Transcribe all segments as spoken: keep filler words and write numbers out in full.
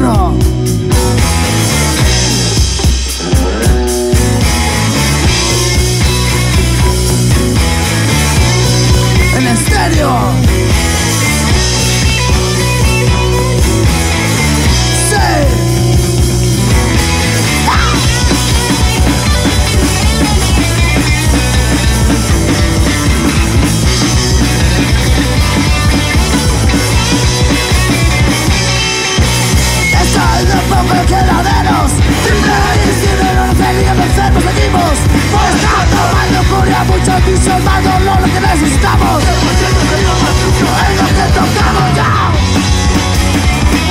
wrong. En estéreo, sí. Quedaderos, titulares tienen una feria de enfermos seguimos forzando más locura, muchos vicios, más dolor, lo que necesitamos es lo que tocamos ya.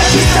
Existe,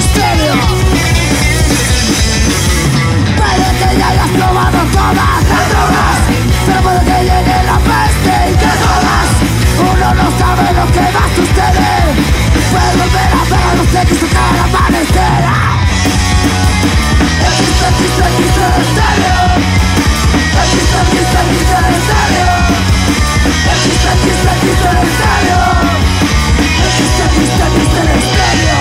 estadio. Puede que ya hayas probado todas las drogas, pero puede que llegue la peste y te jodas. Uno no sabe lo que va a suceder. Puedes volver a ver a los que se cae al amanecer. Existe, existe, existe el estadio. Existe, existe, existe el estadio. Existe, existe, existe el estadio. Existe, existe, existe el estadio.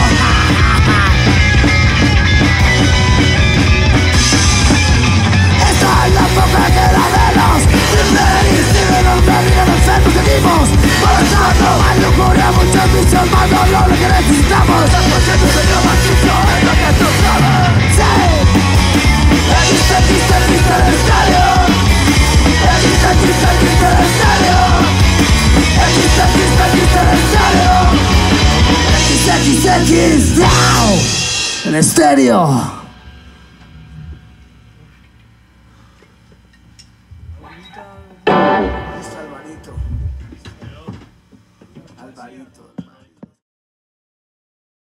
La poca quedaderos, titulares tienen una feria de enfermos seguimos forzando más locura, muchos vicios, más dolor, lo que necesitamos es consciente de lo más sucio, es lo que tú sabes. Sí. Existe, existe, existe el estadio. Existe, existe, existe el estadio. Existe, existe, existe el estadio. Existe, existe, existe el estadio. Alvarito.